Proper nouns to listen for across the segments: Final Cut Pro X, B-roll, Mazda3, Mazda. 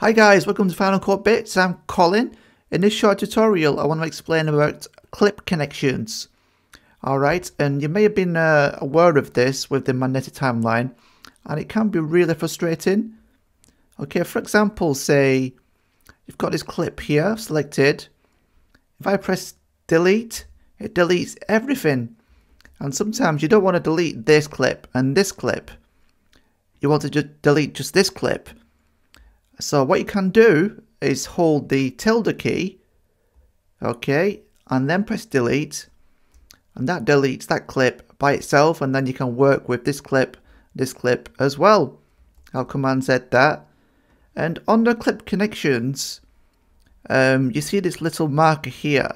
Hi guys, welcome to Final Cut Bits, I'm Colin. In this short tutorial I want to explain about clip connections. Alright, and you may have been aware of this with the magnetic timeline, and it can be really frustrating. Okay, for example, say you've got this clip here selected. If I press delete, it deletes everything. And sometimes you don't want to delete this clip and this clip. You want to just delete just this clip. So what you can do is hold the tilde key, okay, and then press delete, and that deletes that clip by itself, and then you can work with this clip as well. I'll command Z that. And on the clip connections, you see this little marker here,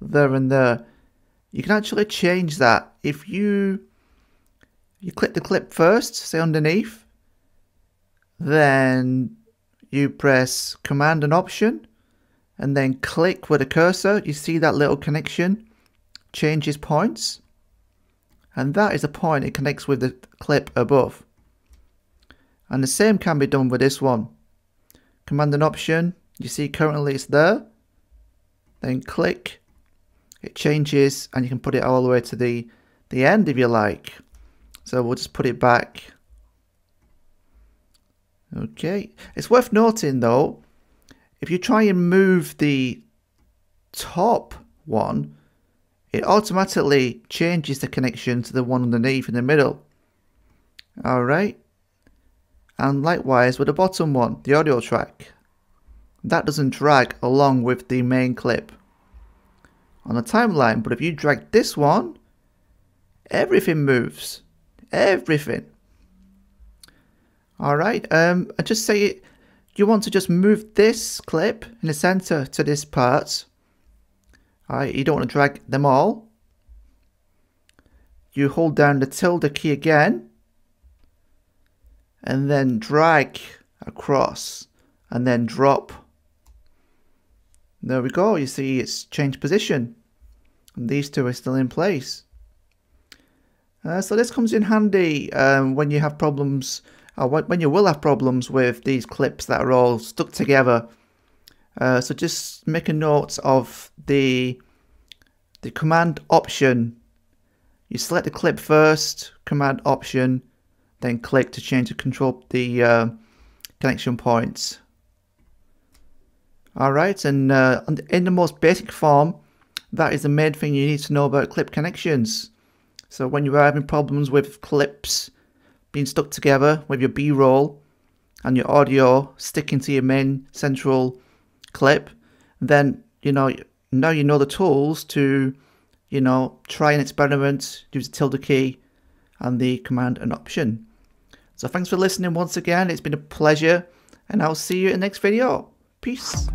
there and there. You can actually change that. If you click the clip first, say underneath, then you press command and option and then click with a cursor. You see that little connection changes points, and that is the point it connects with the clip above. And the same can be done with this one. Command and option, you see currently it's there, then click, it changes, and you can put it all the way to the end if you like. So we'll just put it back. Okay, it's worth noting though, if you try and move the top one, it automatically changes the connection to the one underneath in the middle. Alright, and likewise with the bottom one, the audio track, that doesn't drag along with the main clip on the timeline. But if you drag this one, everything moves, everything. Alright, and just say you want to just move this clip in the center to this part. Alright, you don't want to drag them all. You hold down the tilde key again, and then drag across, and then drop. There we go, you see it's changed position. And these two are still in place. So this comes in handy when you have problems. When you will have problems with these clips that are all stuck together. So just make a note of the command option. You select the clip first, command option, then click to change the control, the connection points. Alright, and in the most basic form, that is the main thing you need to know about clip connections. So when you are having problems with clips being stuck together with your B-roll and your audio sticking to your main central clip, then you know, now you know the tools to, you know, try and experiment, use the tilde key and the command and option. So thanks for listening once again, it's been a pleasure, and I'll see you in the next video. Peace.